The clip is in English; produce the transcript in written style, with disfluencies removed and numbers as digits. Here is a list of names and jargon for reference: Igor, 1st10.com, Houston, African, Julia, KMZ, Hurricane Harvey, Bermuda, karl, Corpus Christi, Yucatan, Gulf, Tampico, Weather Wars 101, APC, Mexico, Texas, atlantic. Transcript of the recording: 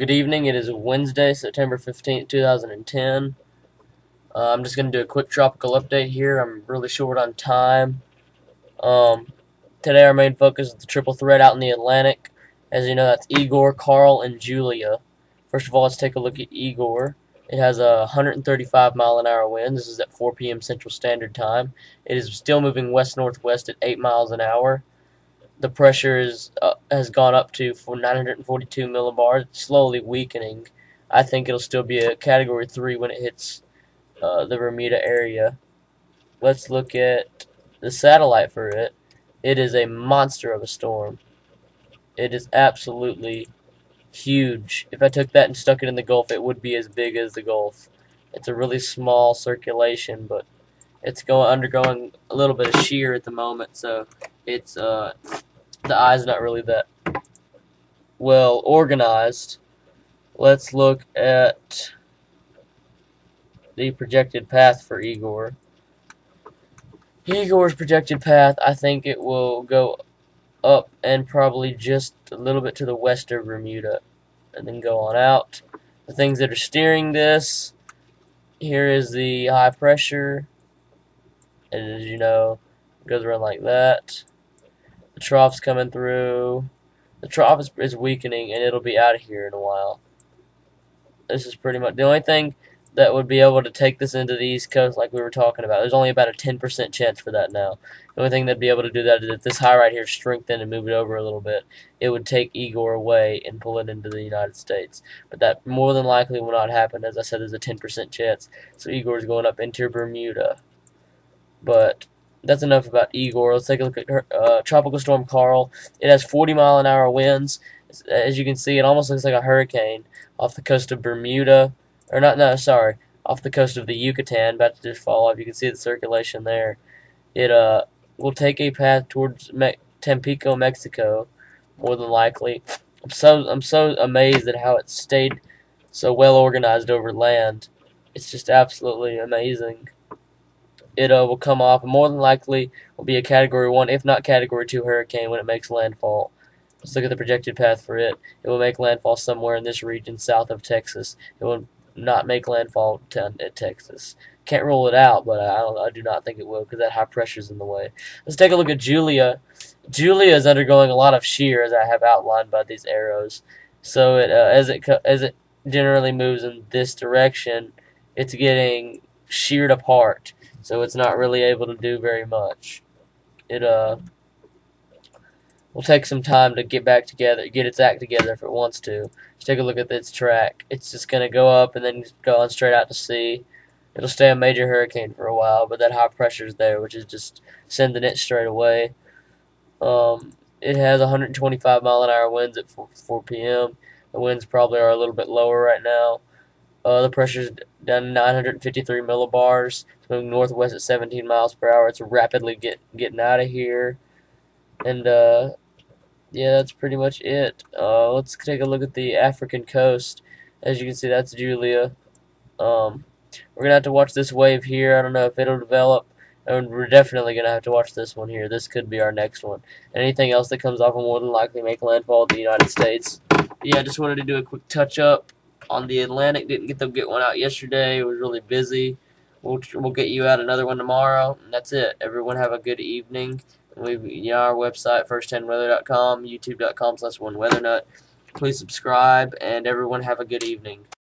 Good evening, it is Wednesday, September 15th, 2010. I'm just going to do a quick tropical update here. I'm really short on time. Today our main focus is the triple threat out in the Atlantic. As you know, that's Igor, Carl, and Julia. First of all, let's take a look at Igor. It has a 135-mile-an-hour wind. This is at 4 p.m. Central Standard Time. It is still moving west-northwest at 8 miles an hour. The pressure is has gone up to 942 millibars, slowly weakening. I think it'll still be a Category 3 when it hits the Bermuda area. Let's look at the satellite for it. It is a monster of a storm. It is absolutely huge. If I took that and stuck it in the Gulf, it would be as big as the Gulf. It's a really small circulation, but it's undergoing a little bit of shear at the moment, so it's the eye's not really that well organized. Let's look at the projected path for Igor. Igor's projected path, I think it will go up and probably just a little bit to the west of Bermuda and then go on out. The things that are steering this, here is the high pressure, and as you know, it goes around like that. The trough's coming through. The trough is weakening, and it'll be out of here in a while. This is pretty much the only thing that would be able to take this into the East Coast like we were talking about. There's only about a 10% chance for that now. The only thing that'd be able to do that is if this high right here strengthened and moved it over a little bit, it would take Igor away and pull it into the United States. But that more than likely will not happen. As I said, there's a 10% chance. So Igor's going up into Bermuda. But that's enough about Igor. Let's take a look at her, Tropical Storm Carl. It has 40-mile-an-hour winds. As you can see, it almost looks like a hurricane off the coast of Bermuda. Or not, no, sorry, off the coast of the Yucatan, about to just fall off. You can see the circulation there. It will take a path towards Tampico, Mexico, more than likely. I'm so amazed at how it stayed so well organized over land. It's just absolutely amazing. It will come off, and more than likely will be a Category 1, if not Category 2 hurricane when it makes landfall. Let's look at the projected path for it. It will make landfall somewhere in this region south of Texas. It will not make landfall at Texas. Can't rule it out, but I do not think it will because that high pressure is in the way. Let's take a look at Julia. Julia is undergoing a lot of shear, as I have outlined by these arrows. So it as it generally moves in this direction, it's getting sheared apart. So it's not really able to do very much. It will take some time to get back together, get its act together if it wants to. Let's take a look at its track. It's just going to go up and then go on straight out to sea. It'll stay a major hurricane for a while, but that high pressure's there, which is just sending it straight away. It has 125-mile-an-hour winds at 4 p.m. The winds probably are a little bit lower right now. The pressure's down to 953 millibars. It's moving northwest at 17 miles per hour. It's rapidly getting out of here. And, yeah, that's pretty much it. Let's take a look at the African coast. As you can see, that's Julia. We're going to have to watch this wave here. I don't know if it'll develop. And we're definitely going to have to watch this one here. This could be our next one. Anything else that comes off will more than likely make landfall in the United States. Yeah, I just wanted to do a quick touch-up on the Atlantic. Didn't get one out yesterday. It was really busy. We'll get you out another one tomorrow. And that's it. Everyone have a good evening. Our website, 1st10.com, youtube.com/1weathernut. Please subscribe, and everyone have a good evening.